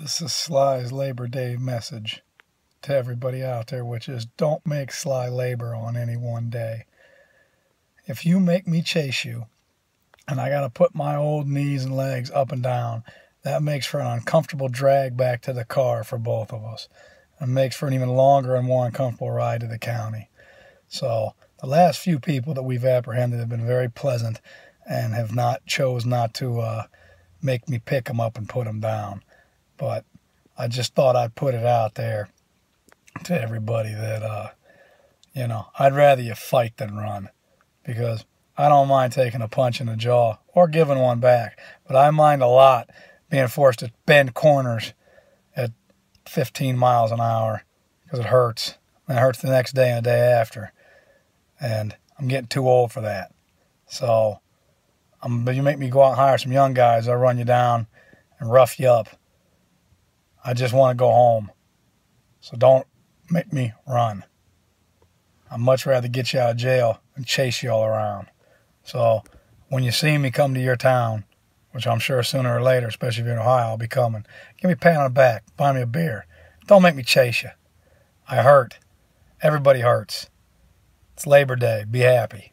This is Sly's Labor Day message to everybody out there, which is don't make Sly labor on any one day. If you make me chase you, and I got to put my old knees and legs up and down, that makes for an uncomfortable drag back to the car for both of us. It makes for an even longer and more uncomfortable ride to the county. So the last few people that we've apprehended have been very pleasant and have not chose not to make me pick them up and put them down. But I just thought I'd put it out there to everybody that, I'd rather you fight than run, because I don't mind taking a punch in the jaw or giving one back, but I mind a lot being forced to bend corners at 15 miles an hour because it hurts. And it hurts the next day and the day after. And I'm getting too old for that. So you make me go out and hire some young guys, they'll run you down and rough you up. I just want to go home. So don't make me run. I'd much rather get you out of jail and chase you all around. So when you see me come to your town, which I'm sure sooner or later, especially if you're in Ohio, I'll be coming, give me a pat on the back, buy me a beer. Don't make me chase you. I hurt. Everybody hurts. It's Labor Day. Be happy.